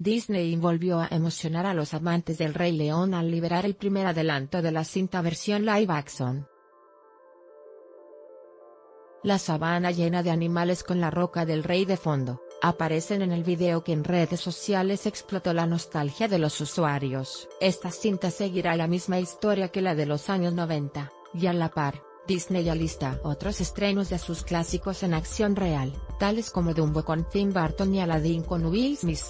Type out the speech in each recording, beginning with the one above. Disney volvió a emocionar a los amantes del Rey León al liberar el primer adelanto de la cinta versión live action. La sabana llena de animales con la roca del rey de fondo, aparecen en el video que en redes sociales explotó la nostalgia de los usuarios. Esta cinta seguirá la misma historia que la de los años 90, y a la par, Disney alista otros estrenos de sus clásicos en acción real, tales como Dumbo con Tim Burton y Aladdin con Will Smith.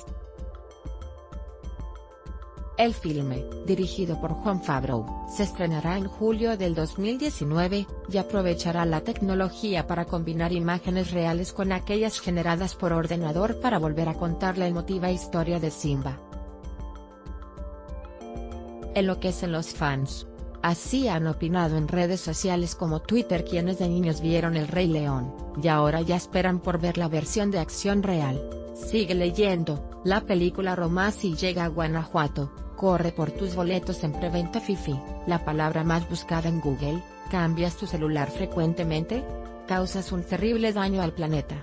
El filme, dirigido por Jon Favreau, se estrenará en julio del 2019, y aprovechará la tecnología para combinar imágenes reales con aquellas generadas por ordenador para volver a contar la emotiva historia de Simba. Enloquecen los fans. Así han opinado en redes sociales como Twitter quienes de niños vieron El Rey León, y ahora ya esperan por ver la versión de acción real. Sigue leyendo, la película Roma si llega a Guanajuato. Corre por tus boletos en preventa Fifi, la palabra más buscada en Google. ¿Cambias tu celular frecuentemente? Causas un terrible daño al planeta.